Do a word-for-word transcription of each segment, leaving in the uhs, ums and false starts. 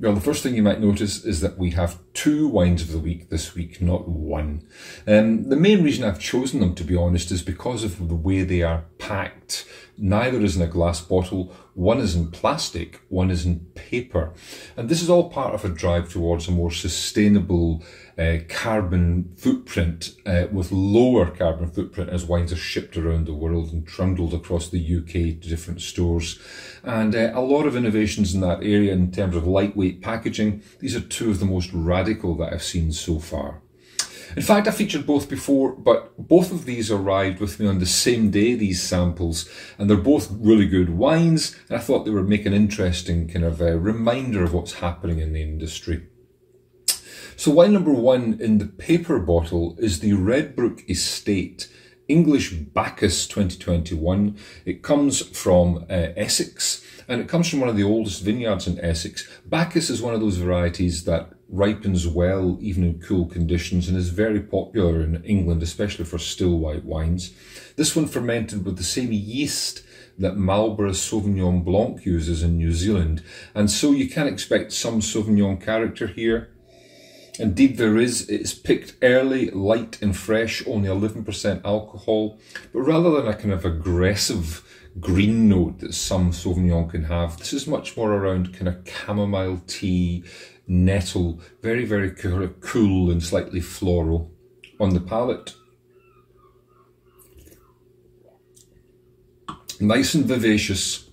Well, the first thing you might notice is that we have two wines of the week this week, not one. Um, the main reason I've chosen them, to be honest, is because of the way they are packed. Neither is in a glass bottle, one is in plastic, one is in paper. And this is all part of a drive towards a more sustainable uh, carbon footprint, uh, with lower carbon footprint, as wines are shipped around the world and trundled across the U K to different stores. And uh, a lot of innovations in that area in terms of lightweight packaging. These are two of the most radical that I've seen so far. In fact, I featured both before, but both of these arrived with me on the same day, these samples, and they're both really good wines, and I thought they would make an interesting kind of a reminder of what's happening in the industry. So wine number one in the paper bottle is the Redwood Estate English Bacchus twenty twenty-one. It comes from uh, Essex, and it comes from one of the oldest vineyards in Essex. Bacchus is one of those varieties that ripens well even in cool conditions and is very popular in England, especially for still white wines. This one fermented with the same yeast that Marlborough Sauvignon Blanc uses in New Zealand, and so you can expect some Sauvignon character here. Indeed there is. It's picked early, light and fresh, only eleven percent alcohol, but rather than a kind of aggressive green note that some Sauvignon can have, this is much more around kind of chamomile tea, nettle, very, very cool and slightly floral on the palate. Nice and vivacious.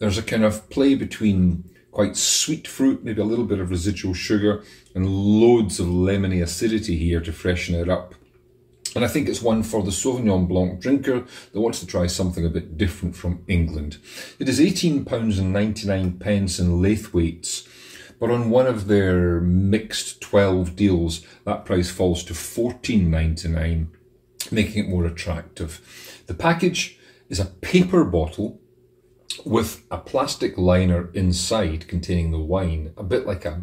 There's a kind of play between quite sweet fruit, maybe a little bit of residual sugar, and loads of lemony acidity here to freshen it up. And I think it's one for the Sauvignon Blanc drinker that wants to try something a bit different from England. It is eighteen pounds ninety-nine in Laithwaites, but on one of their mixed twelve deals, that price falls to fourteen ninety-nine, making it more attractive. The package is a paper bottle with a plastic liner inside containing the wine, a bit like a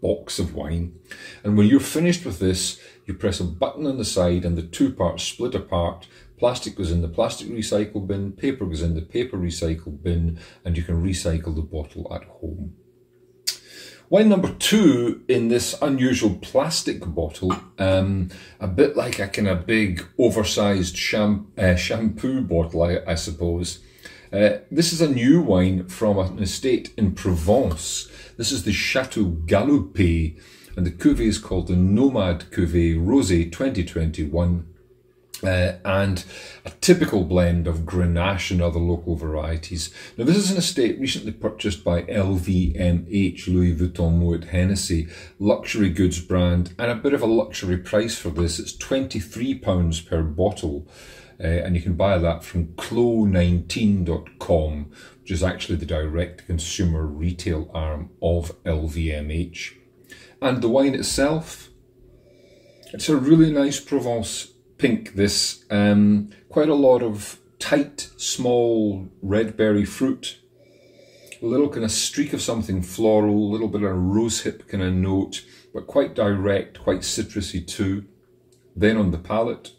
box of wine. And when you're finished with this, you press a button on the side and the two parts split apart. Plastic goes in the plastic recycle bin, paper goes in the paper recycle bin, and you can recycle the bottle at home. Wine number two in this unusual plastic bottle, um, a bit like a kind of big oversized sham uh, shampoo bottle, I, I suppose. Uh, this is a new wine from an estate in Provence. This is the Chateau Galoupet, and the cuvée is called the Nomad Cuvée Rosé twenty twenty-one, uh, and a typical blend of Grenache and other local varieties. Now this is an estate recently purchased by L V M H, Louis Vuitton Moet Hennessy, luxury goods brand, and a bit of a luxury price for this. It's twenty-three pounds per bottle. Uh, and you can buy that from clo nineteen dot com, which is actually the direct consumer retail arm of L V M H. And the wine itself, it's a really nice Provence pink, this. Um, quite a lot of tight, small red berry fruit, a little kind of streak of something floral, a little bit of a rosehip kind of note, but quite direct, quite citrusy too. Then on the palate,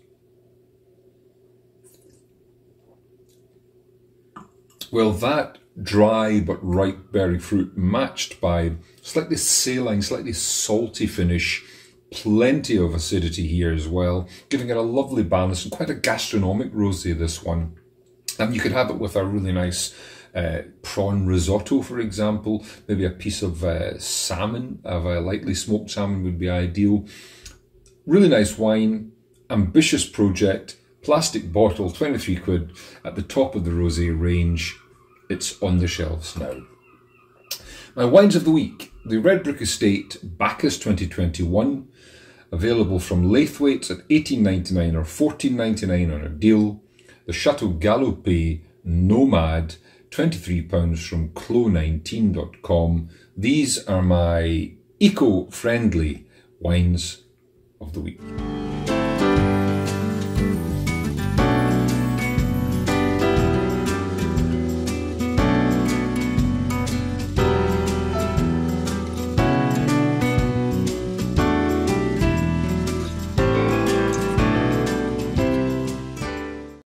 well, that dry but ripe berry fruit matched by slightly saline, slightly salty finish, plenty of acidity here as well, giving it a lovely balance and quite a gastronomic rosé, this one. And you could have it with a really nice uh, prawn risotto, for example. Maybe a piece of uh, salmon, of a lightly smoked salmon would be ideal. Really nice wine, ambitious project, plastic bottle, twenty-three quid, at the top of the rosé range. It's on the shelves now. My wines of the week, the Redwood Estate Bacchus twenty twenty-one, available from Laithwaites at eighteen ninety-nine or fourteen ninety-nine on a deal. The Chateau Galoupet Nomad, twenty-three pounds from clo nineteen dot com. These are my eco-friendly wines of the week.